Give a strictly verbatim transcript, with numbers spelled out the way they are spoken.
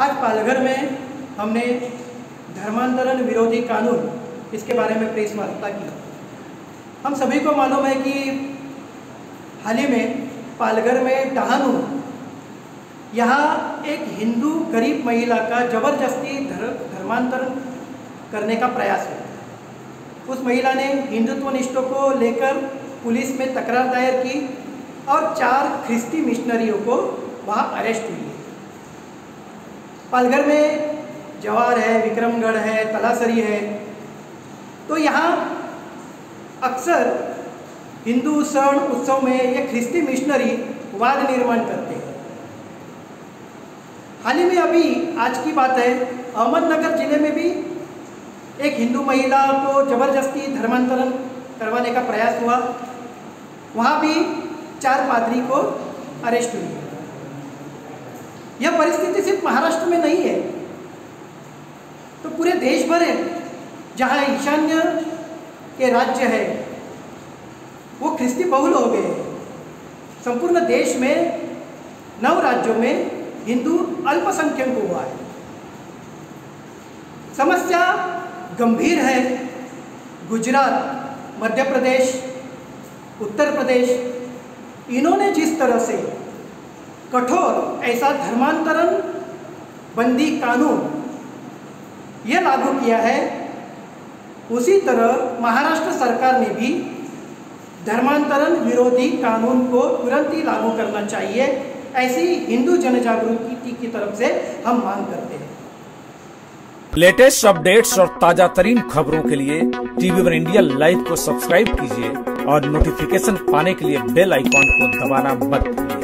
आज पालघर में हमने धर्मांतरण विरोधी कानून इसके बारे में प्रेस वार्ता की। हम सभी को मालूम है कि हाल ही में पालघर में डहानू यहाँ एक हिंदू गरीब महिला का जबरदस्ती धर्मांतरण करने का प्रयास है। उस महिला ने हिंदुत्वनिष्ठों को लेकर पुलिस में तकरार दायर की और चार ख्रिस्ती मिशनरियों को वहाँ अरेस्ट हुई। पालघर में जवार है, विक्रमगढ़ है, तलासरी है, तो यहाँ अक्सर हिंदू शरण उत्सव में ये ख्रिस्ती मिशनरी वाद निर्माण करते हैं। हाल ही में अभी आज की बात है, अहमदनगर जिले में भी एक हिंदू महिला को जबरदस्ती धर्मांतरण करवाने का प्रयास हुआ। वहाँ भी चार पादरी को अरेस्ट हुई। यह परिस्थिति सिर्फ महाराष्ट्र में नहीं है, तो पूरे देश भर है। जहाँ ईशान्य के राज्य है वो ख्रिस्ती बहुल हो गए हैं। संपूर्ण देश में नौ राज्यों में हिंदू अल्पसंख्यक हुआ है। समस्या गंभीर है। गुजरात, मध्य प्रदेश, उत्तर प्रदेश, इन्होंने जिस तरह से कठोर ऐसा धर्मांतरण बंदी कानून ये लागू किया है, उसी तरह महाराष्ट्र सरकार ने भी धर्मांतरण विरोधी कानून को तुरंत ही लागू करना चाहिए। ऐसी हिंदू जनजागृति की तरफ से हम मांग करते हैं। लेटेस्ट अपडेट्स और ताजा तरीन खबरों के लिए टीवी वन इंडिया लाइव को सब्सक्राइब कीजिए और नोटिफिकेशन पाने के लिए बेल आइकॉन को दबाना मत भूलिए।